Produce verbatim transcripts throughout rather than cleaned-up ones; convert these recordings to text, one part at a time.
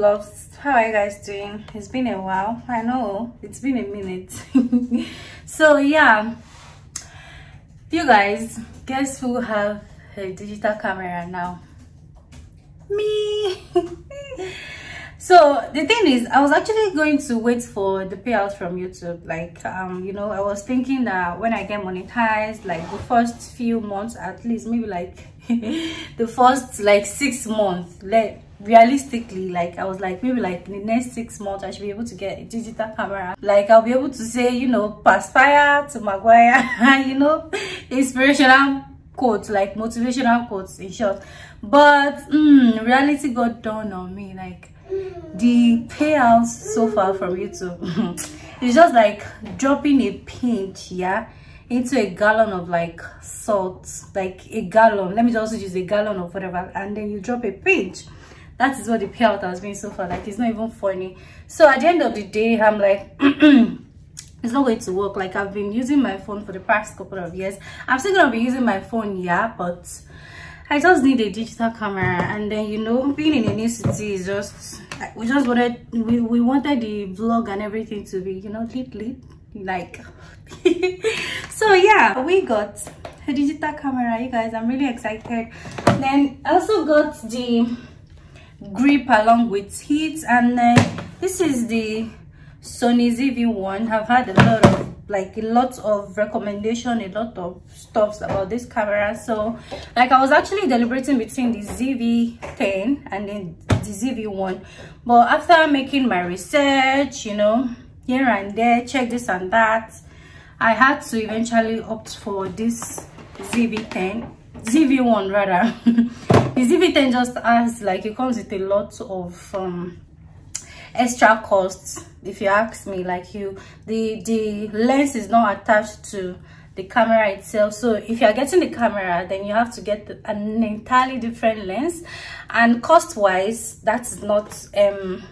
loves. How are you guys doing? It's been a while. I know it's been a minute. So yeah, you guys, guess who have a digital camera now? Me. So the thing is, I was actually going to wait for the payout from YouTube. Like, um, you know, I was thinking that when I get monetized, like the first few months, at least maybe like the first like six months, like realistically, like I was like maybe like in the next six months, I should be able to get a digital camera. Like I'll be able to say, you know, perspire to Maguire, you know, inspirational quotes, like motivational quotes in short. But mm, reality got dawned on me, like. The payouts so far from YouTube it's just like dropping a pinch, yeah, into a gallon of like salt, like a gallon, let me just use a gallon of whatever, and then you drop a pinch. That is what the payout has been so far. Like, it's not even funny. So at the end of the day, I'm like it's not going to work. Like, I've been using my phone for the past couple of years. I'm still gonna be using my phone, yeah, but I just need a digital camera. And then, you know, being in a new city is just, we just wanted, we, we wanted the vlog and everything to be, you know, lit lit, like. So yeah, we got a digital camera, you guys. I'm really excited. Then I also got the grip along with it, and then uh, this is the Sony Z V one. I've had a lot of like a lot of recommendation, a lot of stuffs about this camera. So like I was actually deliberating between the Z V ten and then the Z V one, but after making my research, you know, here and there, check this and that, I had to eventually opt for this Z V ten Z V one rather. The Z V ten just has like, it comes with a lot of um extra costs, if you ask me. Like, you the the lens is not attached to the camera itself, so if you are getting the camera, then you have to get the, an entirely different lens, and cost wise that's not um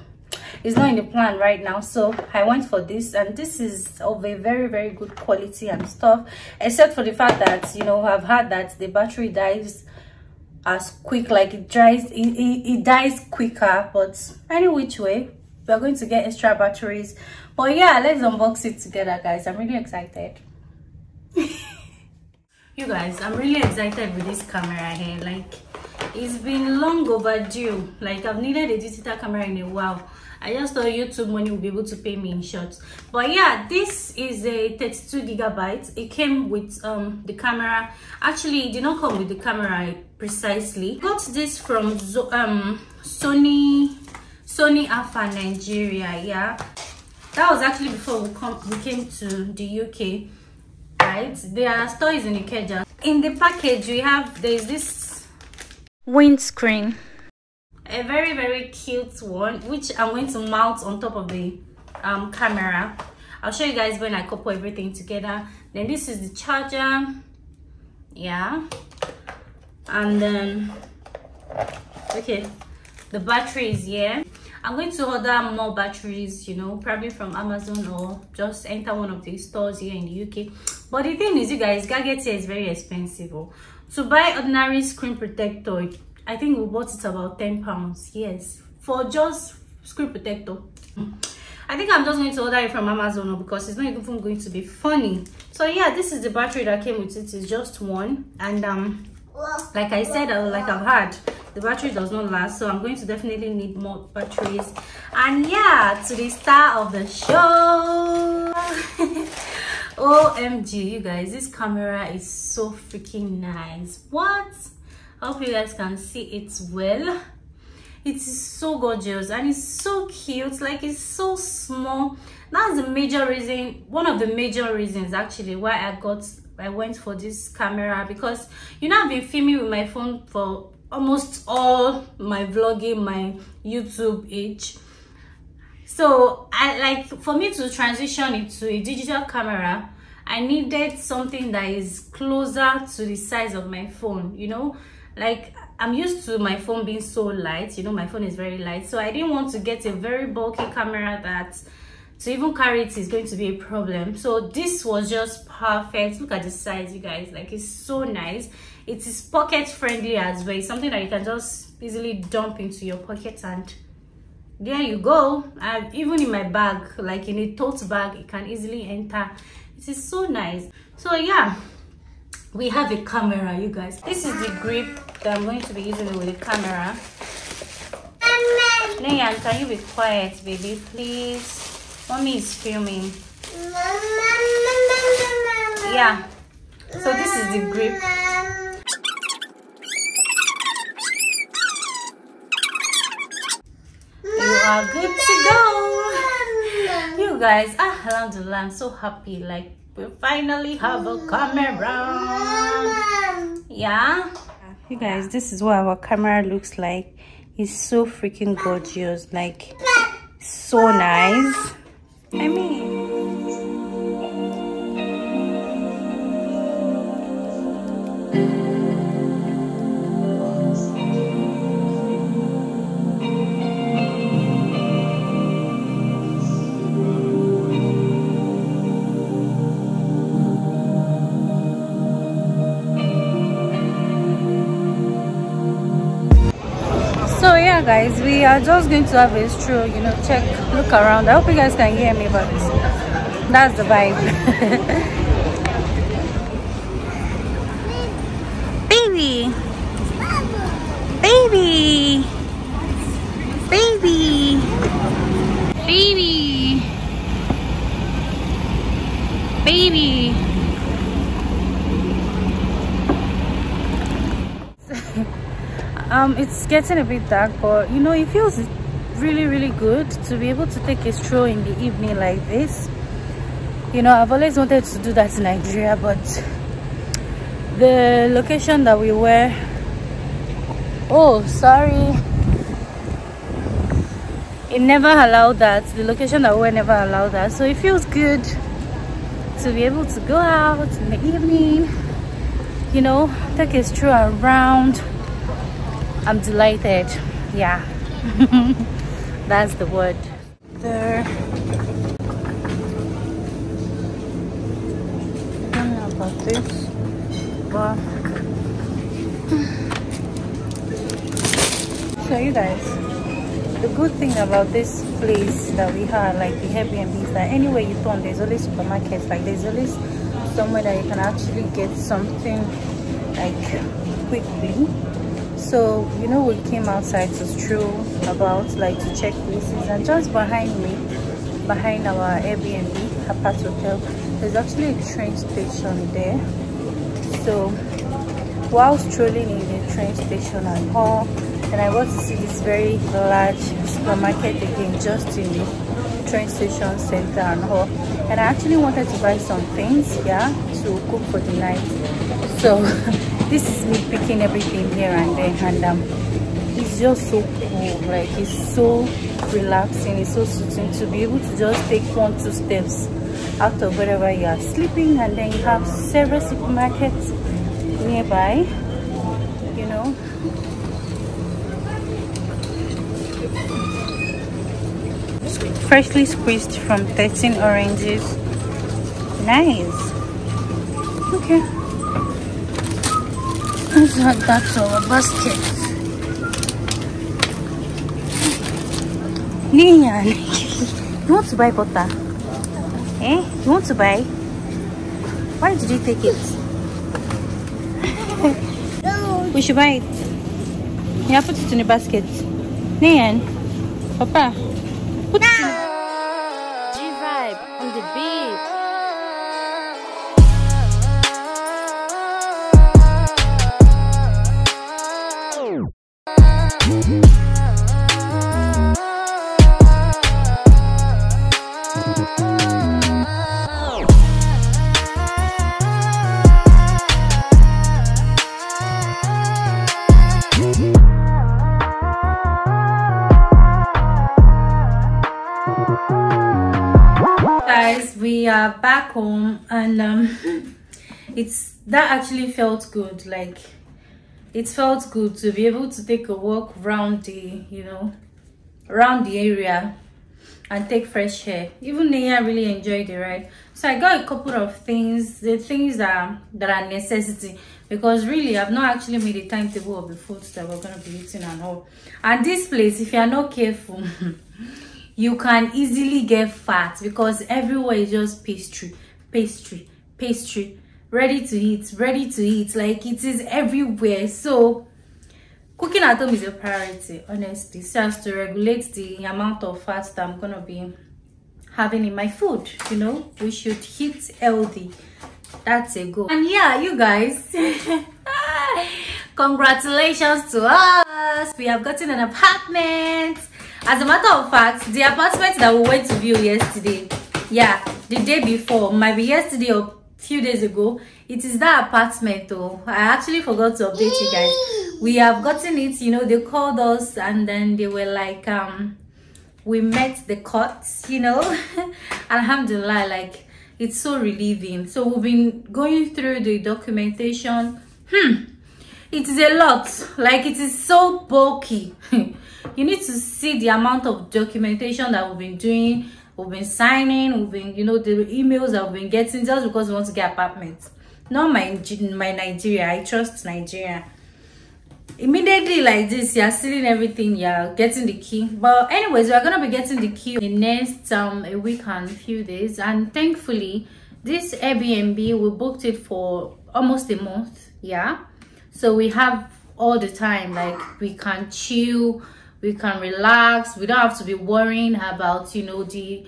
it's not in the plan right now. So I went for this, and this is of a very very good quality and stuff, except for the fact that, you know, I've heard that the battery dies as quick, like it dries it, it, it dies quicker. But any which way, we are going to get extra batteries. But yeah, let's unbox it together, guys. I'm really excited. You guys, I'm really excited with this camera here. Like, it's been long overdue. Like, I've needed a digital camera in a while. I just thought YouTube money will be able to pay me in short. But yeah, this is a thirty-two gigabytes. It came with um the camera. Actually, it did not come with the camera precisely. I got this from um Sony. Sony Alpha Nigeria, yeah. That was actually before we, come, we came to the U K, right? Their store is in Ikeja. In the package, we have, there's this windscreen, a very very cute one, which I'm going to mount on top of the um, camera. I'll show you guys when I couple everything together. Then this is the charger, yeah, and then okay, the battery is here. I'm going to order more batteries, you know, probably from Amazon or just enter one of the stores here in the U K. But the thing is, you guys, gadgets here is very expensive. To buy ordinary screen protector, I think we bought it about ten pounds, yes, for just screen protector. I think I'm just going to order it from Amazon because it's not even going to be funny. So yeah, this is the battery that came with it. It's just one, and um like I said, like I've had, the battery does not last, so I'm going to definitely need more batteries. And yeah, to the star of the show. O M G, you guys, this camera is so freaking nice. What? I hope you guys can see it well. It is so gorgeous, and it's so cute. Like, it's so small. That's the major reason, one of the major reasons actually why I got, I went for this camera, because, you know, I've been filming with my phone for almost all my vlogging, my YouTube age. So I like, for me to transition into a digital camera, I needed something that is closer to the size of my phone, you know. Like, I'm used to my phone being so light, you know, my phone is very light, so I didn't want to get a very bulky camera that to even carry it is going to be a problem. So this was just perfect. Look at the size, you guys. Like, it's so nice. It is pocket friendly as well. It's something that you can just easily dump into your pocket and there you go. And even in my bag, like in a tote bag, it can easily enter. It is so nice. So yeah, we have a camera, you guys. This is the grip that I'm going to be using with the camera. Nayan, can you be quiet, baby, please? Mommy is filming. Yeah, so this is the grip. You are good to go. You guys, alhamdulillah, I'm so happy. Like, we finally have a camera. Yeah. You guys, this is what our camera looks like. It's so freaking gorgeous, like so nice. I mean, guys, we are just going to have a stroll, you know, check, look around. I hope you guys can hear me, but that's the vibe. Baby, baby, baby, baby, baby. Um, it's getting a bit dark, but you know, it feels really really good to be able to take a stroll in the evening like this. You know, I've always wanted to do that in Nigeria, but the location that we were, oh sorry, it never allowed that. The location that we were never allowed that. So it feels good to be able to go out in the evening, you know, take a stroll around. I'm delighted, yeah. That's the word. There. I don't know about this, but so you guys, the good thing about this place that we have, like the Airbnb, is that anywhere you turn, there's always supermarkets. Like there's always somewhere that you can actually get something like quickly. So, you know, we came outside to stroll about, like to check places, and just behind me, behind our Airbnb, apart hotel, there's actually a train station there. So, while strolling in the train station and all, and I want to see this very large supermarket again, just in the train station center and all. And I actually wanted to buy some things, yeah, to cook for the night. So... this is me picking everything here and there, and um, it's just so cool. Like, it's so relaxing, it's so soothing to be able to just take one, two steps out of wherever you are sleeping, and then you have several supermarkets nearby, you know. Freshly squeezed from thirteen oranges. Nice. Okay. That's our basket. Nian, you want to buy butter? Eh? You want to buy? Why did you take it? We should buy it. Yeah, put it in the basket. Nian, Papa, put it in the G vibe on the beat. Back home, and um it's that actually felt good. Like, it felt good to be able to take a walk around the, you know, around the area and take fresh air. Even Naya really enjoyed it, right? So I got a couple of things, the things that that are necessity, because really I've not actually made a timetable of the foods that we're going to be eating and all. And this place, if you are not careful you can easily get fat because everywhere is just pastry, pastry, pastry, ready to eat, ready to eat. Like, it is everywhere. So cooking at home is a priority, honestly, so as to regulate the amount of fat that I'm gonna be having in my food. You know, we should eat healthy. That's a goal. And yeah, you guys, congratulations to us, we have gotten an apartment. As a matter of fact, the apartment that we went to view yesterday, yeah, the day before, maybe yesterday or few days ago, it is that apartment though. I actually forgot to update you guys. We have gotten it, you know, they called us and then they were like, um, we met the courts, you know, alhamdulillah, like, it's so relieving. So we've been going through the documentation. Hmm, it is a lot, like it is so bulky. You need to see the amount of documentation that we've been doing, we've been signing, we've been, you know, the emails that we've been getting just because we want to get apartments. Not my, my Nigeria, I trust Nigeria. Immediately like this, you're sealing everything, you're getting the key. But anyways, we're gonna be getting the key in next um a week and few days. And thankfully, this Airbnb, we booked it for almost a month, yeah. So we have all the time, like we can chill, we can relax, we don't have to be worrying about, you know, the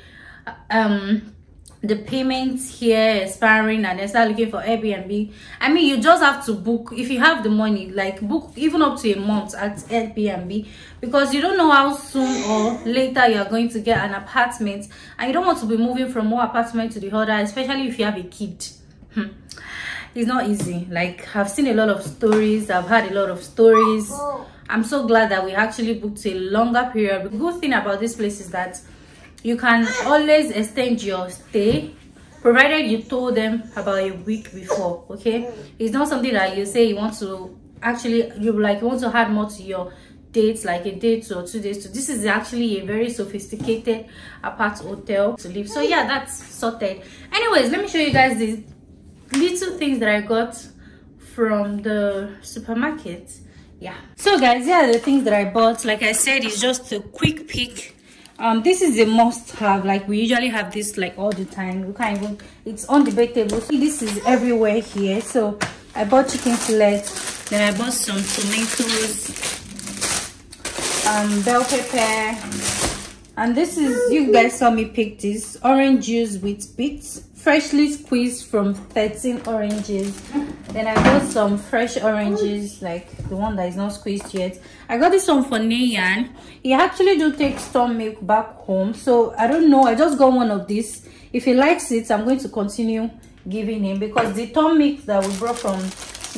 um the payments here expiring and then start looking for Airbnb. I mean, you just have to book if you have the money, like book even up to a month at Airbnb, because you don't know how soon or later you are going to get an apartment, and you don't want to be moving from one apartment to the other, especially if you have a kid. hmm. It's not easy. Like, I've seen a lot of stories, I've had a lot of stories. I'm so glad that we actually booked a longer period. The good thing about this place is that you can always extend your stay, provided you told them about a week before, okay? It's not something that you say you want to actually, you like, you want to add more to your dates, like a day to or two days to. This is actually a very sophisticated apart hotel to live. So yeah, that's sorted. Anyways, let me show you guys the little things that I got from the supermarket. Yeah. So guys, here are the things that I bought. Like I said, it's just a quick pick. Um, this is a must-have. Like, we usually have this like all the time. We can't even. It's on the table. This is everywhere here. So I bought chicken fillet. Then I bought some tomatoes, um, bell pepper, and this is, you guys saw me pick this, orange juice with bits, freshly squeezed from thirteen oranges. Then I got some fresh oranges, like the one that is not squeezed yet. I got this one for Nayan. He actually do take some milk back home, so I don't know, I just got one of these. If he likes it, I'm going to continue giving him, because the tom milk that we brought from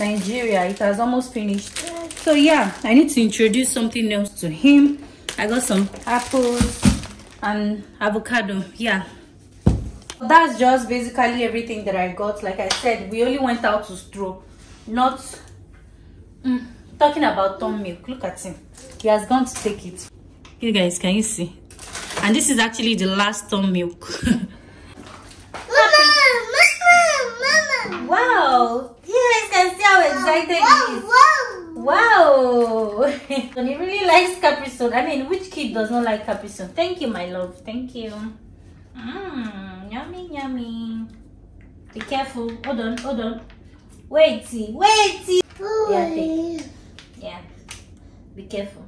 Nigeria, it has almost finished. So yeah, I need to introduce something else to him. I got some apples and avocado. Yeah, that's just basically everything that I got. Like I said, we only went out to stroll, not mm, talking about tom milk. Look at him, he has gone to take it. You guys, can you see? And this is actually the last tom milk. Mama, mama, mama. Wow, you guys can see how excited he is. Wow. And he really likes Capri Sun. I mean, which kid does not like Capri Sun? Thank you, my love. Thank you. Mmm. Yummy, yummy. Be careful. Hold on, hold on. Waity, waity. Yeah, take. Yeah. Be careful.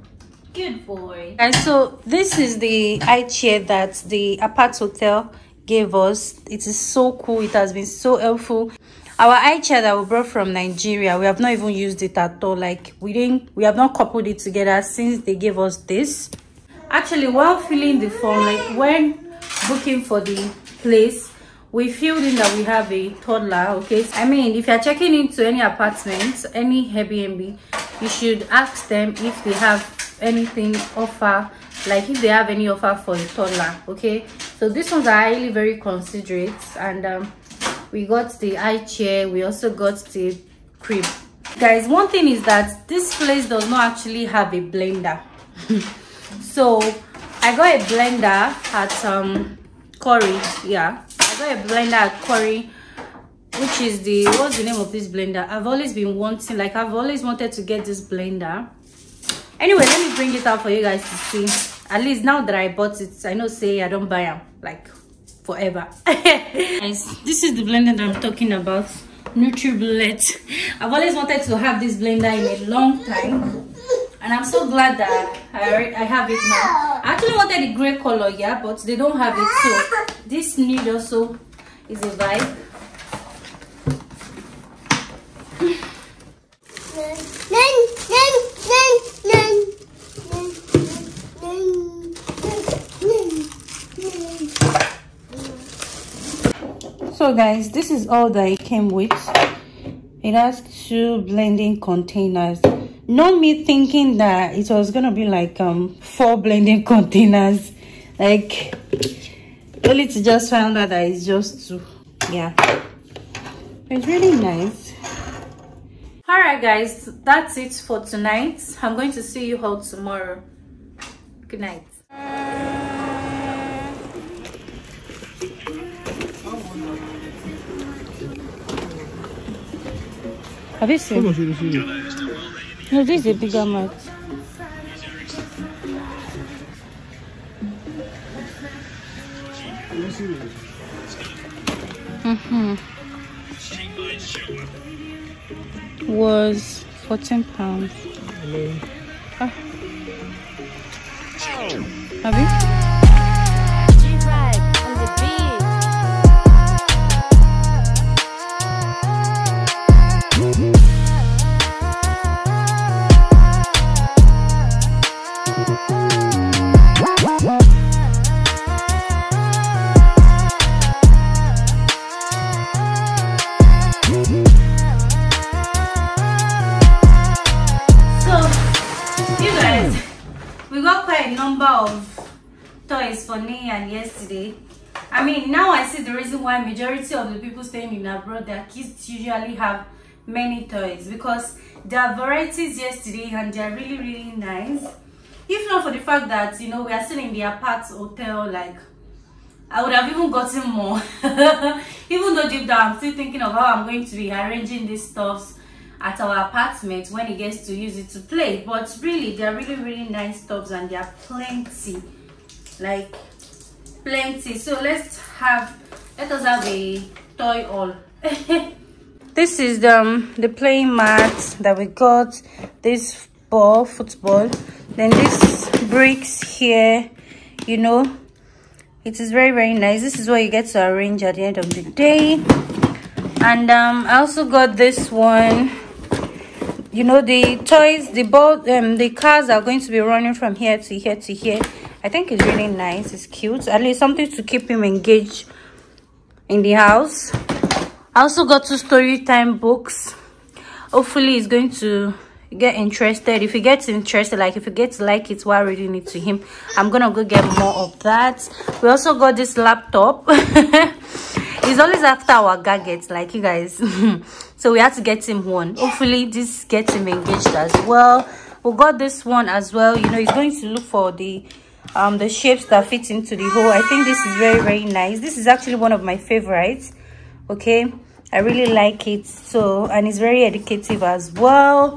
Good boy. And so this is the eye chair that the apart hotel gave us. It is so cool. It has been so helpful. Our eye chair that we brought from Nigeria, we have not even used it at all. Like, we didn't, we have not coupled it together since they gave us this. Actually, while filling the form, like when booking for the place, we filled in that we have a toddler. Okay, I mean, if you're checking into any apartment, any Airbnb, you should ask them if they have anything offer, like if they have any offer for a toddler. Okay, so this one's highly very considerate. And um, we got the eye chair, we also got the crib. Guys, one thing is that this place does not actually have a blender. So I got a blender at um Curry. Yeah, I got a blender at Curry, which is the, what's the name of this blender? I've always been wanting, like I've always wanted to get this blender. Anyway, let me bring it out for you guys to see. at least now that I bought it, I know say I don't buy them like forever. Guys, this is the blender that I'm talking about, Nutribullet. I've always wanted to have this blender in a long time, and I'm so glad that I, I have it now. I actually wanted a grey color, yeah, but they don't have it, so this nude also is a vibe. So guys, this is all that it came with. It has two blending containers. Not me thinking that it was gonna be like um four blending containers, like only to just found out that it's just two. Yeah, it's really nice. All right guys, that's it for tonight. I'm going to see you all tomorrow. Good night. Have you seen? No, this is a bigger mouth. Mm-hmm. Was fourteen pounds. Ah. Have you? And yesterday, I mean, now I see the reason why majority of the people staying in abroad, their kids usually have many toys, because there are varieties yesterday and they are really really nice. If not for the fact that, you know, we are still in the apart hotel, like I would have even gotten more. Even though deep down I'm still thinking of how I'm going to be arranging these stuffs at our apartment when it gets to use it to play, but really they are really really nice stuffs and they are plenty, like plenty. So let's have let us have a toy haul. This is the um, the playing mat that we got, this ball football, then this bricks here, you know, it is very very nice. This is what you get to arrange at the end of the day. And um I also got this one, you know, the toys, the ball, um the cars are going to be running from here to here to here. I think it's really nice, it's cute, at least something to keep him engaged in the house. I also got two story time books. Hopefully he's going to get interested. If he gets interested, like if he gets like it while reading it to him, I'm gonna go get more of that. We also got this laptop. He's always after our gadgets, like you guys. So we had to get him one. Hopefully this gets him engaged as well. We got this one as well, you know, he's going to look for the um the shapes that fit into the hole. I think this is very very nice. This is actually one of my favorites. Okay, I really like it. So, and it's very educative as well.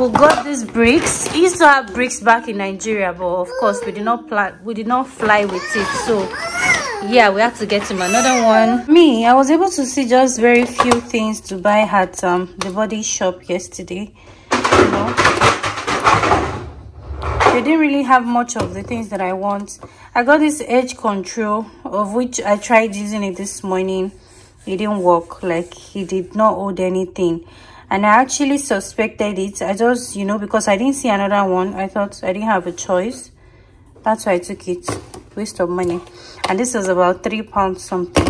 We got these bricks. We used to have bricks back in Nigeria, but of course we did not plan we did not fly with it, so yeah, we had to get him another one. Me, I was able to see just very few things to buy at um the Body Shop yesterday, you know. They didn't really have much of the things that I want. I got this edge control, of which I tried using it this morning. It didn't work, like it did not hold anything, and I actually suspected it. I just, you know, because I didn't see another one, I thought I didn't have a choice. That's why I took it. Waste of money. And this was about three pounds something.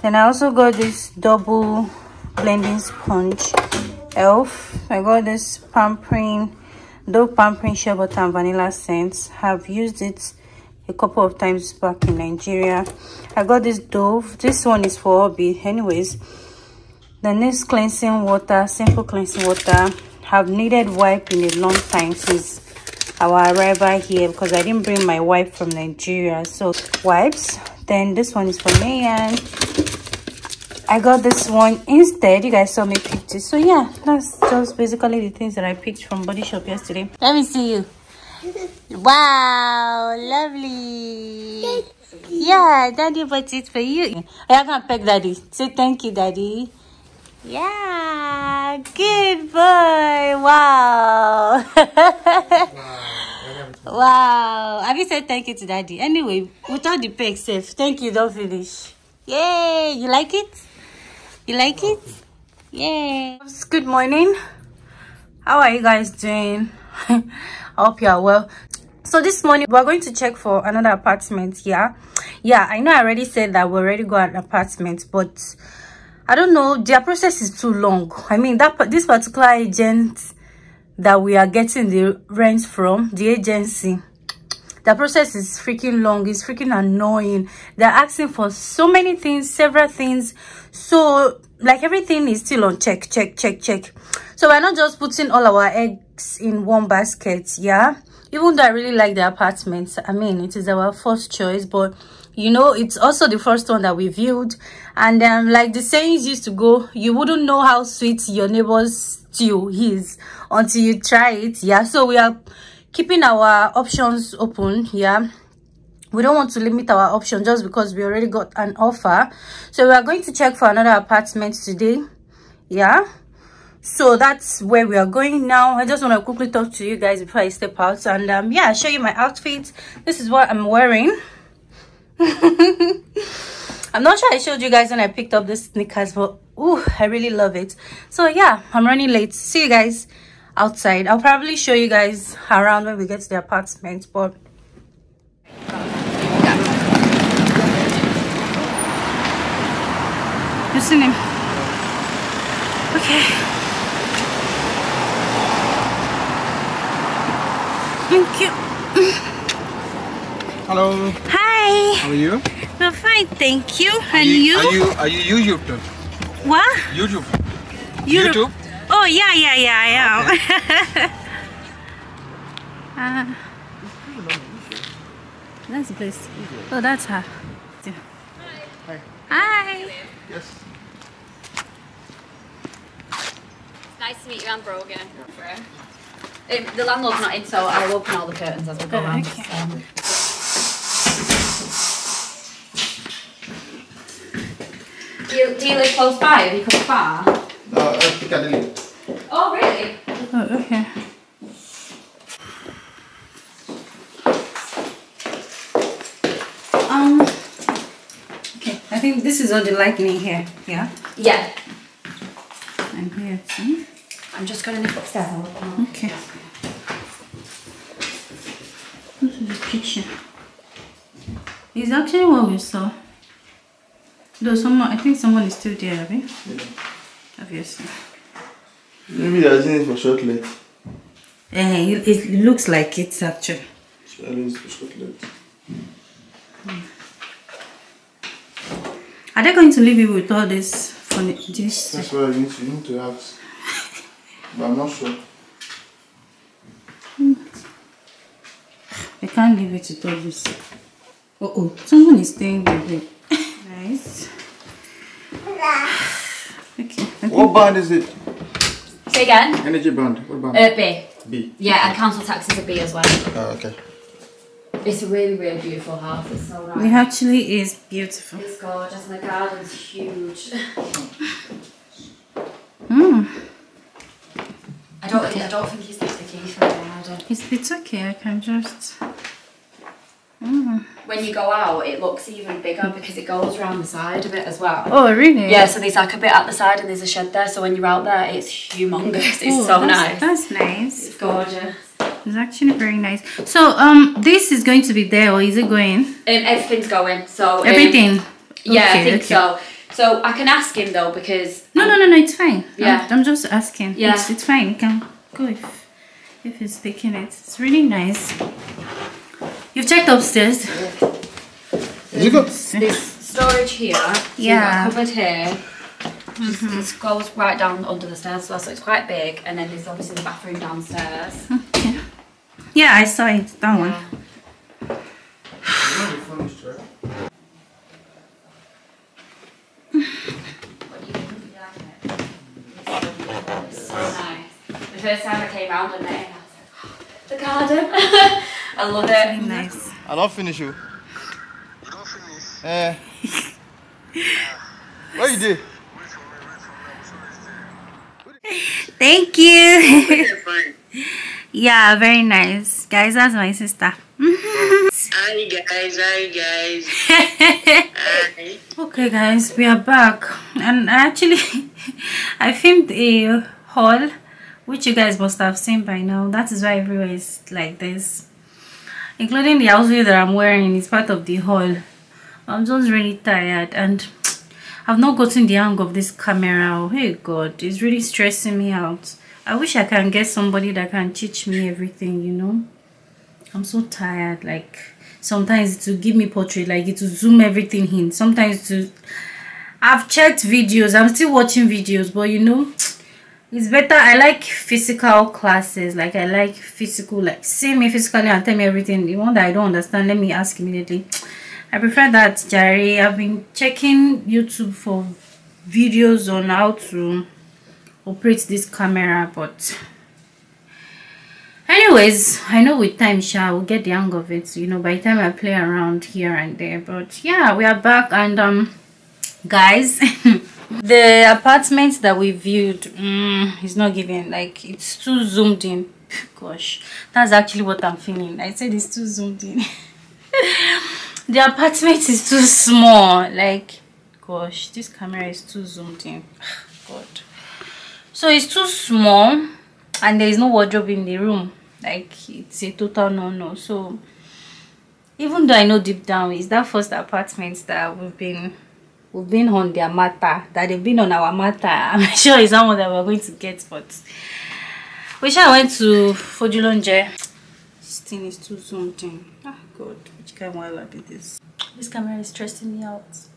Then I also got this double blending sponge, Elf. I got this pampering, Dove pampering shea butter and vanilla scents. I've used it a couple of times back in Nigeria. I got this Dove. This one is for hobby anyways. Then this cleansing water, simple cleansing water. I've needed wipe in a long time since our arrival here, because I didn't bring my wipe from Nigeria. So wipes. Then this one is for me, and I got this one instead. You guys saw me pick this. So yeah, that's just basically the things that I picked from Body Shop yesterday. Let me see you. Wow, lovely. Yeah, Daddy bought it for you. I can't peg Daddy. Say thank you, Daddy. Yeah, good boy. Wow. Wow. Have you said thank you to Daddy? Anyway, without the peg, safe. Thank you, don't finish. Yay, you like it? You like it? Yay. Good morning. How are you guys doing? I hope you are well. So this morning we're going to check for another apartment here. Yeah, I know I already said that we already got an apartment, but I don't know, their process is too long. I mean, that this particular agent that we are getting the rent from, the agency, the process is freaking long. It's freaking annoying. They're asking for so many things, several things. So like everything is still on check, check, check, check. So we're not just putting all our eggs in one basket, yeah? Even though I really like the apartments, I mean, it is our first choice, but, you know, it's also the first one that we viewed. And um, like the sayings used to go, you wouldn't know how sweet your neighbor's stew is until you try it, yeah? So we are keeping our options open, yeah? We don't want to limit our option just because we already got an offer. So we are going to check for another apartment today, yeah? So that's where we are going now. I just want to quickly talk to you guys before I step out, and um yeah, I'll show you my outfit. This is what I'm wearing. I'm not sure I showed you guys when I picked up this sneakers, but ooh, I really love it. So yeah, I'm running late. See you guys outside. I'll probably show you guys around when we get to the apartment, but you see him. Okay. Thank you. Hello. Hi. How are you? I'm fine, thank you. And you? Are you are you YouTuber? What? YouTube. YouTube. YouTube. Oh yeah, yeah, yeah, I am. Okay. uh, that's the place. Oh, that's her. Hi. Hi. Yes. Nice to meet you. I'm Brogan. Um, the landlord's not in, so I'll open all the curtains as we go around. Okay. Um, do, you, do you live close by? Have you come far? No, I think I didn't. Oh, really? Oh, okay. Um, okay, I think this is all the lightning here, yeah? Yeah. And here, see? I'm just going to nip upstairs. Okay. This is the picture. It's actually what we saw. Though someone, I think someone is still there, right? Yeah. Obviously. Maybe they're using it for short legs. Eh, it, it looks like it's actually. It's for short legs. Hmm. Are they going to leave you with all this? this That's what I need to, need to ask. But I'm not sure. Hmm. I can't leave it to all this. Uh oh, someone is staying with it. Nice. Okay. What band is it? Say again? Energy band. What band? Uh, B. B. Yeah, and council tax is a B as well. Oh, okay. It's a really, really beautiful house. It's so nice. It actually is beautiful. It's gorgeous, and the garden's huge. Hmm. I don't, okay. I don't think he's got the key for it. I don't. It's, it's okay, I can just... Mm. When you go out, it looks even bigger because it goes round the side of it as well. Oh, really? Yeah, so there's like a bit at the side and there's a shed there. So when you're out there, it's humongous. It's Ooh, so that's, nice. That's nice. It's gorgeous. It's actually very nice. So, um, this is going to be there or is it going? Um, everything's going. So Everything? Um, yeah, okay, I think okay. so. So I can ask him though because... No, I'm, no, no, no, it's fine. Yeah. I'm, I'm just asking. Yeah. It's, it's fine. You can go if, if he's taking it. It's really nice. You've checked upstairs. Yeah. Is it good? There's storage here. Yeah. Cupboard here. Mm-hmm. This goes right down under the stairs as well, so it's quite big. And then there's obviously the bathroom downstairs. Okay. Yeah, I saw it. That yeah. one. First time I came round and met him, I was like, oh, the garden. I love it. Nice. I don't finish you. You don't finish? Eh. What you did? Thank you. Yeah, very nice. Guys, that's my sister. Hi guys, hi guys. Hi. Okay guys, we are back. And actually, I filmed a haul, which you guys must have seen by now. That is why everywhere is like this. Including the outfit that I'm wearing is part of the haul. I'm just really tired and I've not gotten the hang of this camera. Oh, hey God, it's really stressing me out. I wish I can get somebody that can teach me everything, you know. I'm so tired. Like, sometimes it will give me portrait, like it will zoom everything in. Sometimes it will... I've checked videos. I'm still watching videos, but you know, it's better. I like physical classes. Like, I like physical, like, see me physically and tell me everything. The one that I don't understand, let me ask immediately. I prefer that, Jerry. I've been checking YouTube for videos on how to operate this camera, but anyways, I know with time, sha, we'll get the hang of it. You know, by the time I play around here and there, but yeah, we are back. And um, guys, the apartment that we viewed mm, is not giving. Like, it's too zoomed in. Gosh, that's actually what I'm feeling. I said it's too zoomed in. The apartment is too small. Like, gosh, this camera is too zoomed in. God. So it's too small and there is no wardrobe in the room. Like, it's a total no-no. So even though I know deep down it's that first apartment that we've been we've been on their matter, that they've been on our matter, I'm sure it's someone that we're going to get, but we shall went to Fodulonje. This thing is too zoomed in. Ah, God, which camera will be this? This camera is stressing me out.